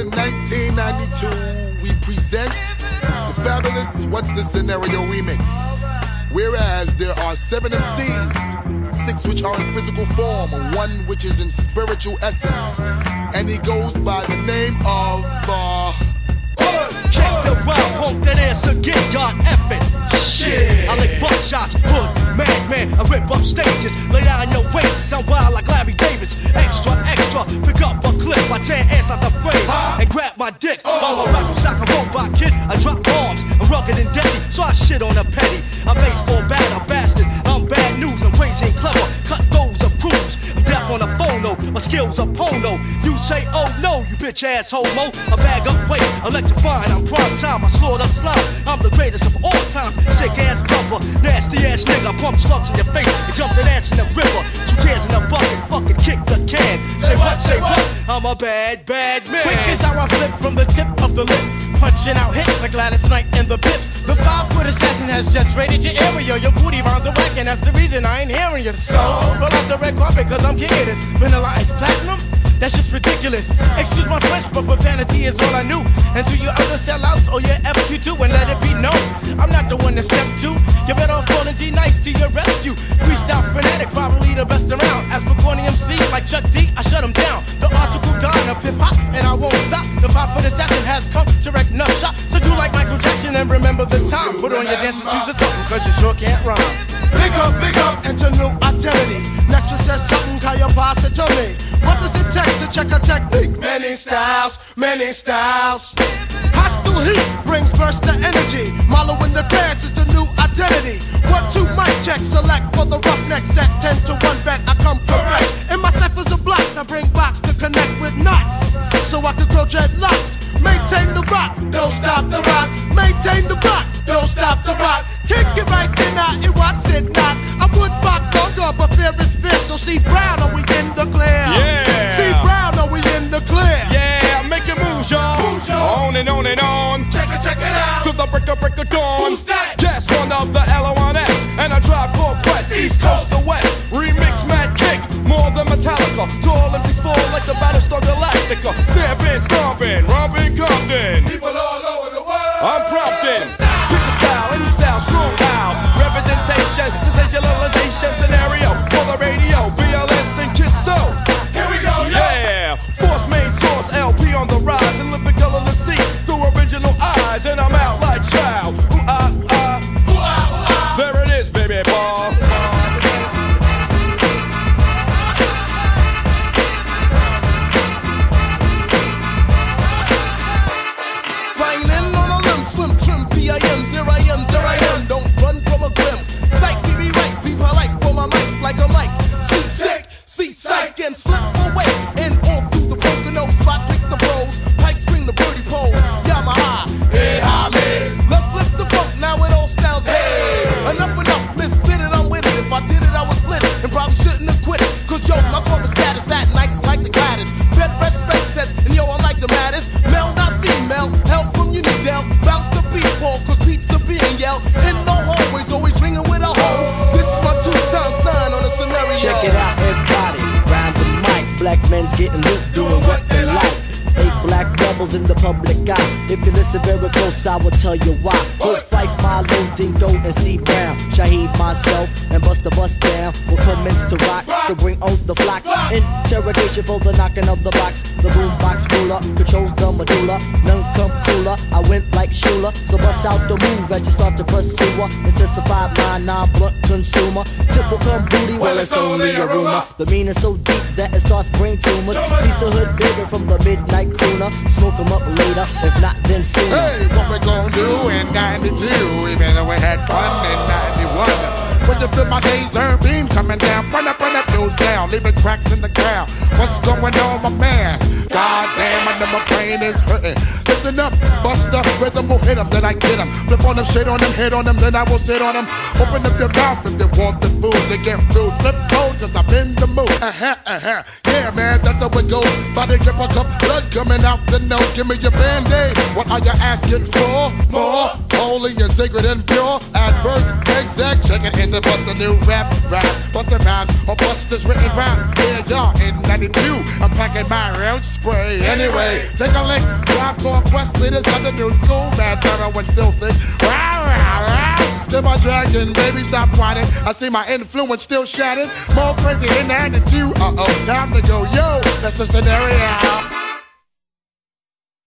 in 1992, we present the fabulous What's the Scenario Remix. Whereas there are 7 MCs, 6 which are in physical form, 1 which is in spiritual essence, and he goes by the name of check the wild, poke that ass again, God effing shit. I lick buckshots, hood, madman, I rip up stages, lay down your wages, I'm wild like Larry Davis. Extra, extra, pick up a clip, I tear ass out the frame and grab my dick. While I rock, I'm sock a robot kid, I drop bombs, I'm rugged and deadly, so I shit on a penny. I'm baseball bad, I'm bastard, I'm bad news, I'm crazy and clever, cut those of crews. I'm deaf on a phone, no, my skills are pono. You say, oh no, you bitch ass homo, I bag up weight, electrifying, I'm prime time, I slaughter slime, I'm the greatest of all time. Sick ass brother, nasty ass nigga, pump slugs in your face and jump that ass in the river. 2 tears in a bucket, fucking kick the can. Say what, say what? I'm a bad, bad man. Quick is how I flip from the tip of the lip, punching out hits like Gladys Knight and the Pips. The 5-foot assassin has just raided your area. Your booty rounds are whacking, that's the reason I ain't hearing you. So roll off the red carpet, cause I'm getting this Vanilla Ice platinum. That shit's ridiculous. Excuse my French, but profanity is all I knew. And to your other sellouts or your FQ2, and let it be known, I'm not the one to step to. You better off calling D-nice to your rescue. Freestyle fanatic, probably the best around. As for corny MC like Chuck D, I shut him down. The article don of hip hop, and I won't stop. The 5-foot assassin has come, direct nut shot. So do like Michael Jackson and remember the time. Put on your dance and choose a something, cause you sure can't rhyme. Big up, and your new identity. Next one says something, call your boss and tell me. What does it take to check a technique? Many styles, many styles. Hostile heat brings burst of energy. Mollow in the dance is the new identity. 1, 2, mic check, select for the roughnecks. At 10 to 1 bet, I come correct. In my ciphers of blocks, I bring box to connect with knots, so I can grow dreadlocks. Maintain the rock, don't stop the rock. Maintain the rock, don't stop the rock. Kick it right then, I it wants it not. I would rock longer, but fear is fear. So see Brown, are we in the clear? Yeah. See Brown, are we in the clear? Yeah, make your moves, y'all. On and on and on. Check it out. To the break of dawn. Who's that? Yes, one of the L-O-N-S and A Tribe Called Quest. East Coast to West, remix mad kick, more than Metallica. To all them fall like the Battlestar Galactica. Stampin', stompin', rompin', Compton. People all over the world. I'm promptin'. Pick a style, any style, strong loud. Representation, sensationalization scenario for the radio. BLS and Kiss So. Here we go, yeah. Force main source, LP on the rise, and live the color to see through original eyes. And I'm out like child. There it is, baby ball. Getting loot, doing what they like. 8 black rebels in the public eye. If you listen very close, I will tell you why. Both Fife, Milo, Dingo, and C. Brown, Shaheed, myself, and Bust the Bus Down will commence to rock. So bring out the flocks. Interrogation for the knocking of the box. The boom box ruler controls the medulla. None come cooler. I went like Shula. So bust out the move as you start to pursue her. Intensify my non-blunt consumer. Tip will come booty, well it's only a rumor. The meaning so deep that it starts brain tumors. He's the hood bigger from the midnight crooner. Smoke him up later, if not then sooner. Hey, what we gon' do in 92? Even though we had fun in 91. When you feel my laser beam coming down, run up your sound, leaving cracks in the ground. What's going on, my man? God damn, I know my brain is hurting. Listen up, bust up, rhythm will hit them, then I get them. Flip on them, shit on them, hit on them, then I will sit on them. Open up your mouth if they want the food, they get food. Flip cold, cause I'm in the mood. Yeah, man, that's how it goes. Body grip a cup, blood coming out the nose. Give me your band-aid, what are you asking for? More? holy and sacred and pure. Adverse, exact, check it in the bust the new rap rhymes. Bust the rhymes or bust this written rhymes. Here y'all in 92, I'm packing my round spray. Anyway, take a lick, Tribe Called Quest leaders of the new school. Man, turn on and still think, rah, rah, rah. Then my dragon, baby, stop whining. I see my influence still shattered. More crazy in 92, uh-oh, time to go, yo, that's the scenario.